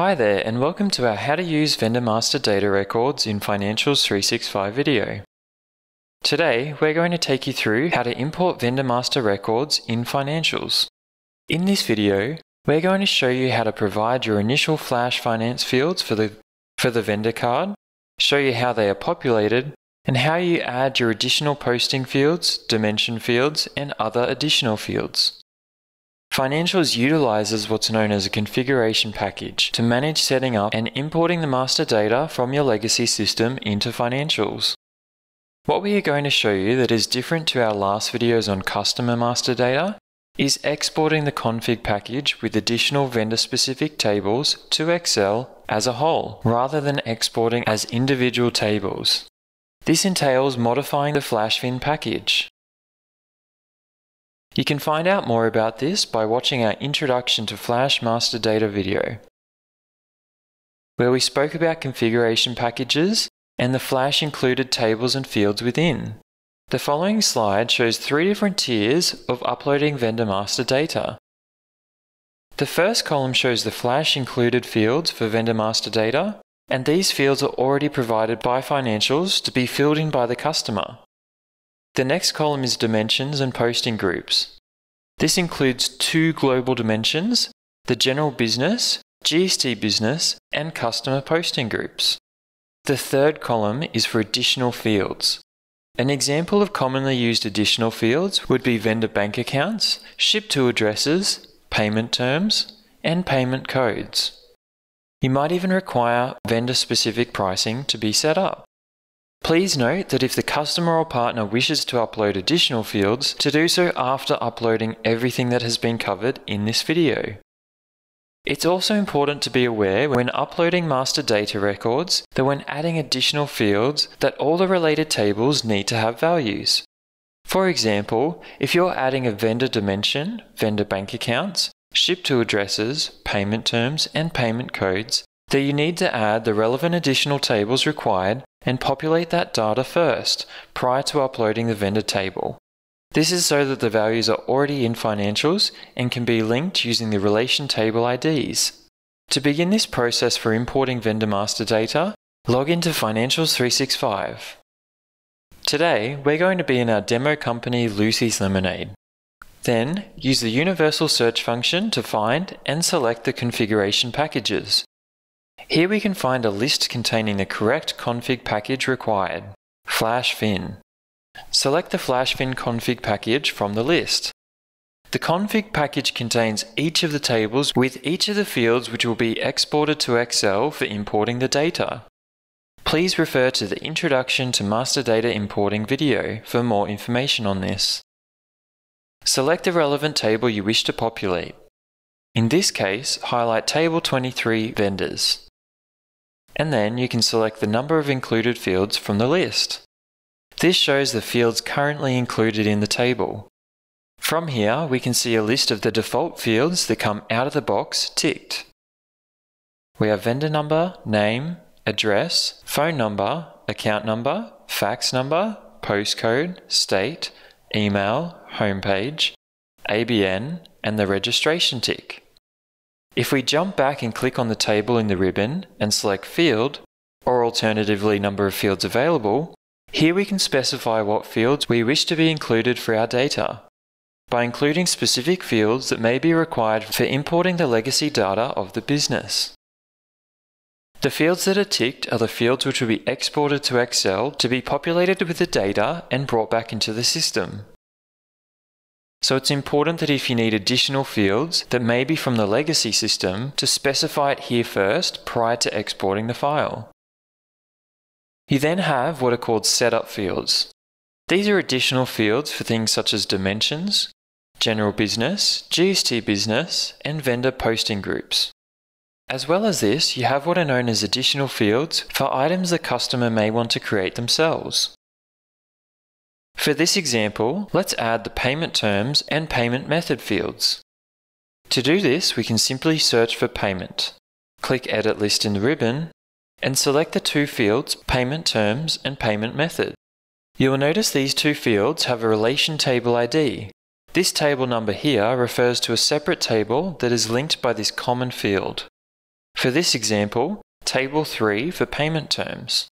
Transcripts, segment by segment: Hi there, and welcome to our How to Use Vendor Master Data Records in Financials 365 video. Today, we're going to take you through how to import Vendor Master Records in Financials. In this video, we're going to show you how to provide your initial Flash Finance fields for the vendor card, show you how they are populated, and how you add your additional posting fields, dimension fields, and other additional fields. Financials utilizes what's known as a configuration package to manage setting up and importing the master data from your legacy system into Financials. What we are going to show you that is different to our last videos on customer master data is exporting the config package with additional vendor-specific tables to Excel as a whole, rather than exporting as individual tables. This entails modifying the FLASHFIN package. You can find out more about this by watching our Introduction to Flash Master Data video, where we spoke about configuration packages and the Flash included tables and fields within. The following slide shows three different tiers of uploading vendor master data. The first column shows the Flash included fields for vendor master data, and these fields are already provided by Financials to be filled in by the customer. The next column is dimensions and posting groups. This includes two global dimensions, the general business, GST business, and customer posting groups. The third column is for additional fields. An example of commonly used additional fields would be vendor bank accounts, ship-to addresses, payment terms, and payment codes. You might even require vendor-specific pricing to be set up. Please note that if the customer or partner wishes to upload additional fields, to do so after uploading everything that has been covered in this video. It's also important to be aware when uploading master data records that when adding additional fields that all the related tables need to have values. For example, if you're adding a vendor dimension, vendor bank accounts, ship to addresses, payment terms, and payment codes, that you need to add the relevant additional tables required and populate that data first, prior to uploading the vendor table. This is so that the values are already in Financials and can be linked using the relation table IDs. To begin this process for importing vendor master data, log into Financials 365. Today, we're going to be in our demo company Lucy's Lemonade. Then, use the universal search function to find and select the configuration packages. Here we can find a list containing the correct config package required, FlashFin. Select the FlashFin config package from the list. The config package contains each of the tables with each of the fields which will be exported to Excel for importing the data. Please refer to the Introduction to Master Data Importing video for more information on this. Select the relevant table you wish to populate. In this case, highlight Table 23 Vendors. And then you can select the number of included fields from the list. This shows the fields currently included in the table. From here, we can see a list of the default fields that come out of the box ticked. We have vendor number, name, address, phone number, account number, fax number, postcode, state, email, homepage, ABN, and the registration tick. If we jump back and click on the table in the ribbon and select Field, or alternatively number of fields available, here we can specify what fields we wish to be included for our data, by including specific fields that may be required for importing the legacy data of the business. The fields that are ticked are the fields which will be exported to Excel to be populated with the data and brought back into the system. So it's important that if you need additional fields that may be from the legacy system, to specify it here first prior to exporting the file. You then have what are called setup fields. These are additional fields for things such as dimensions, general business, GST business, and vendor posting groups. As well as this, you have what are known as additional fields for items the customer may want to create themselves. For this example, let's add the payment terms and payment method fields. To do this, we can simply search for payment, click Edit List in the ribbon, and select the two fields, payment terms and payment method. You will notice these two fields have a relation table ID. This table number here refers to a separate table that is linked by this common field. For this example, Table 3 for payment terms,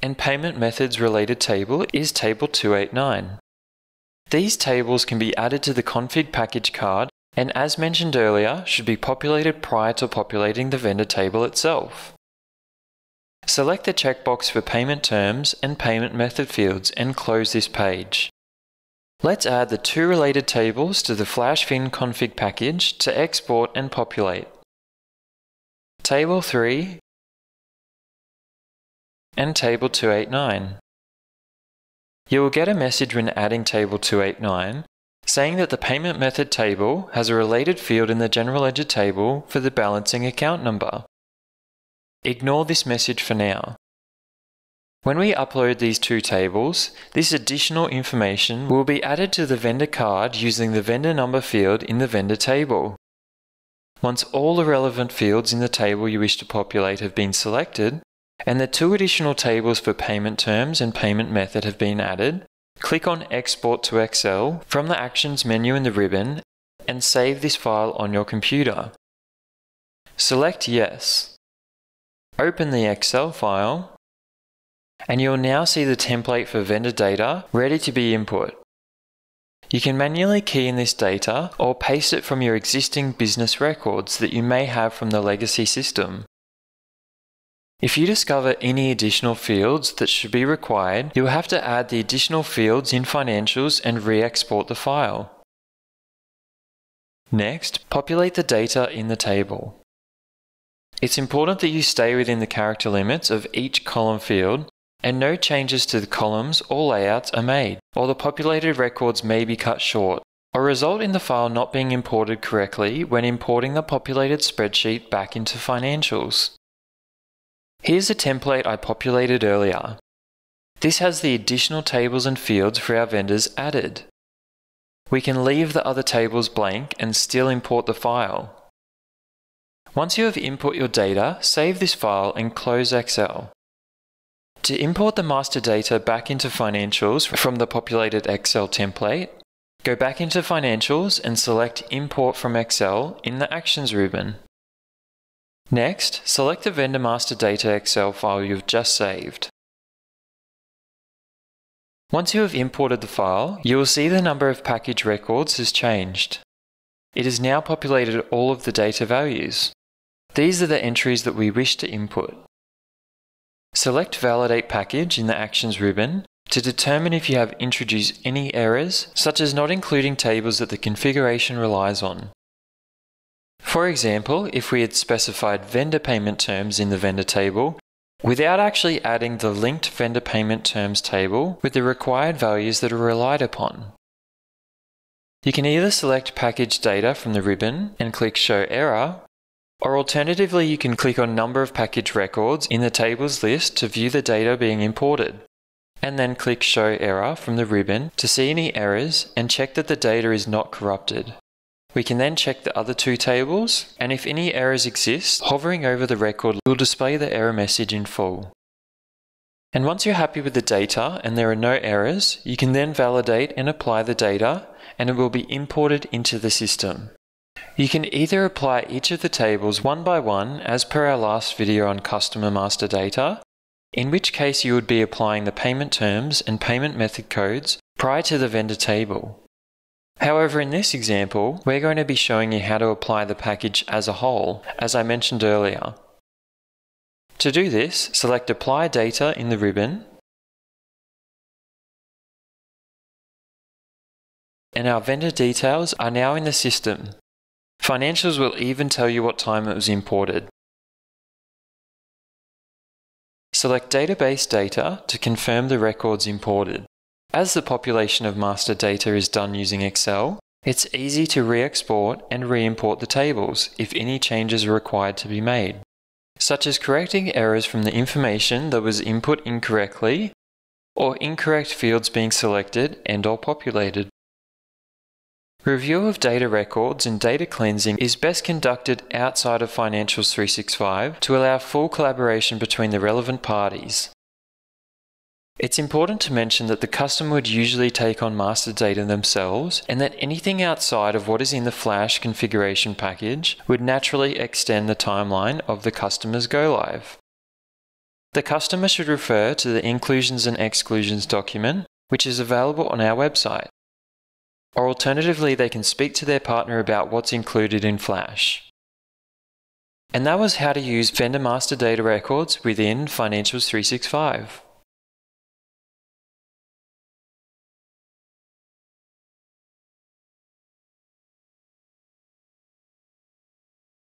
and Payment Methods Related Table is Table 289. These tables can be added to the config package card and, as mentioned earlier, should be populated prior to populating the vendor table itself. Select the checkbox for Payment Terms and Payment Method fields and close this page. Let's add the two related tables to the FlashFin config package to export and populate. Table 3 and Table 289. You will get a message when adding Table 289 saying that the Payment Method table has a related field in the General Ledger table for the balancing account number. Ignore this message for now. When we upload these two tables, this additional information will be added to the vendor card using the vendor number field in the vendor table. Once all the relevant fields in the table you wish to populate have been selected, and the two additional tables for payment terms and payment method have been added, click on Export to Excel from the Actions menu in the ribbon and save this file on your computer. Select Yes. Open the Excel file, and you'll now see the template for vendor data ready to be input. You can manually key in this data or paste it from your existing business records that you may have from the legacy system. If you discover any additional fields that should be required, you'll have to add the additional fields in Financials and re-export the file. Next, populate the data in the table. It's important that you stay within the character limits of each column field, and no changes to the columns or layouts are made, or the populated records may be cut short, or result in the file not being imported correctly when importing the populated spreadsheet back into Financials. Here's a template I populated earlier. This has the additional tables and fields for our vendors added. We can leave the other tables blank and still import the file. Once you have input your data, save this file and close Excel. To import the master data back into Financials from the populated Excel template, go back into Financials and select Import from Excel in the Actions ribbon. Next, select the vendor master data Excel file you've just saved. Once you have imported the file, you will see the number of package records has changed. It has now populated all of the data values. These are the entries that we wish to input. Select Validate Package in the Actions ribbon to determine if you have introduced any errors, such as not including tables that the configuration relies on. For example, if we had specified vendor payment terms in the vendor table, without actually adding the linked vendor payment terms table with the required values that are relied upon. You can either select Package Data from the ribbon and click Show Error, or alternatively you can click on Number of Package Records in the Tables list to view the data being imported, and then click Show Error from the ribbon to see any errors and check that the data is not corrupted. We can then check the other two tables, and if any errors exist, hovering over the record will display the error message in full. And once you're happy with the data and there are no errors, you can then validate and apply the data, and it will be imported into the system. You can either apply each of the tables one by one as per our last video on customer master data, in which case you would be applying the payment terms and payment method codes prior to the vendor table. However, in this example, we're going to be showing you how to apply the package as a whole, as I mentioned earlier. To do this, select Apply Data in the ribbon, and our vendor details are now in the system. Financials will even tell you what time it was imported. Select Database Data to confirm the records imported. As the population of master data is done using Excel, it's easy to re-export and re-import the tables if any changes are required to be made, such as correcting errors from the information that was input incorrectly or incorrect fields being selected and/or populated. Review of data records and data cleansing is best conducted outside of Financials 365 to allow full collaboration between the relevant parties. It's important to mention that the customer would usually take on master data themselves, and that anything outside of what is in the Flash configuration package would naturally extend the timeline of the customer's go live. The customer should refer to the inclusions and exclusions document, which is available on our website. Or alternatively, they can speak to their partner about what's included in Flash. And that was how to use vendor master data records within Financials 365.